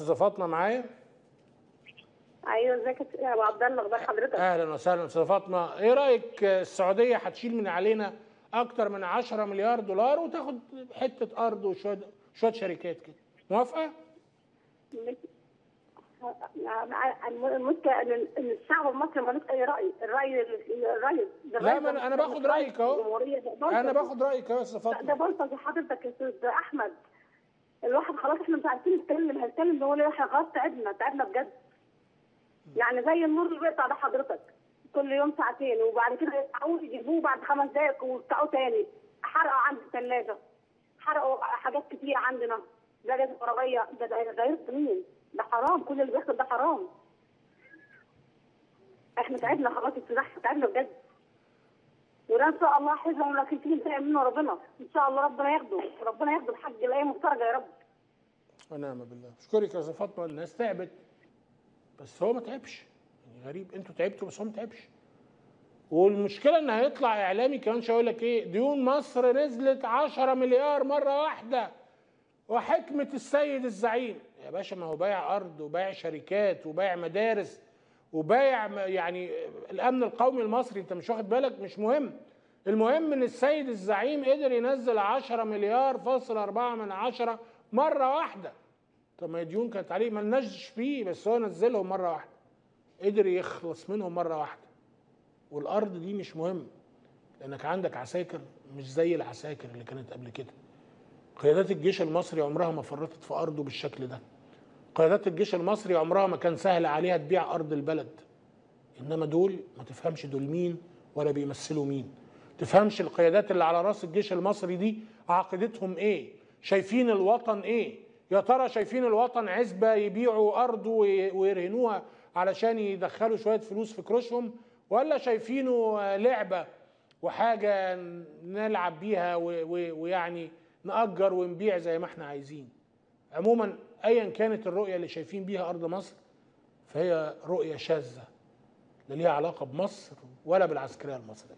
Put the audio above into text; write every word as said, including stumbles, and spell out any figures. استاذه فاطمه معايا؟ ايوه ازيك يا ابو عبد الله، اخبار حضرتك؟ اهلا وسهلا استاذه فاطمه، ايه رايك السعوديه هتشيل من علينا اكتر من عشرة مليار دولار وتاخد حته ارض وشويه شويه شركات كده، موافقه؟ المشكله ان الشعب المصري ملوش اي راي، الراي الراي لا ما انا باخد رايك اهو، انا باخد رايك اهو يا استاذه فاطمه. ده بلطجي حضرتك يا استاذ احمد، الواحد خلاص احنا مش عارفين نتكلم، هنتكلم نقول احنا خلاص تعبنا تعبنا بجد. يعني زي النور اللي بيقطع ده حضرتك كل يوم ساعتين، وبعد كده يقطعوه يجيبوه بعد خمس دقائق ويقطعوه تاني. حرقوا عند الثلاجه، حرقوا حاجات كتير عندنا، زجاج الكهربائيه، ده غير مين؟ ده حرام، كل اللي بيحصل ده حرام. احنا تعبنا خلاص، تعبنا بجد. وده ان شاء الله حزن، لكن في داعي منه ربنا، ان شاء الله ربنا ياخده، ربنا ياخده الحاج لاي محترجه يا رب. ونعم بالله. اشكرك يا استاذه فاطمه، الناس تعبت بس هو ما تعبش، يعني غريب، انتوا تعبتوا بس هو ما تعبش. والمشكله ان هيطلع اعلامي كمان شويه يقول لك ايه، ديون مصر نزلت عشرة مليار مره واحده وحكمه السيد الزعيم. يا باشا ما هو بايع ارض وبايع شركات وبايع مدارس وبايع يعني الامن القومي المصري، انت مش واخد بالك؟ مش مهم، المهم ان السيد الزعيم قدر ينزل عشرة مليار فاصل أربعة من عشرة مره واحده. طب ما الديون كانت عليه ما لناش فيه، بس هو نزلهم مره واحده، قدر يخلص منهم مره واحده. والارض دي مش مهم، لانك عندك عساكر مش زي العساكر اللي كانت قبل كده. قيادات الجيش المصري عمرها ما فرطت في ارضه بالشكل ده. قيادات الجيش المصري عمرها ما كان سهل عليها تبيع ارض البلد. انما دول ما تفهمش دول مين ولا بيمثلوا مين. تفهمش القيادات اللي على راس الجيش المصري دي عقيدتهم ايه؟ شايفين الوطن ايه؟ يا ترى شايفين الوطن عزبة يبيعوا أرضه ويرهنوها علشان يدخلوا شوية فلوس في كروشهم، ولا شايفينه لعبة وحاجة نلعب بيها ويعني نأجر ونبيع زي ما احنا عايزين؟ عموما أيا كانت الرؤية اللي شايفين بيها أرض مصر فهي رؤية شاذة، لا ليها علاقة بمصر ولا بالعسكرية المصرية.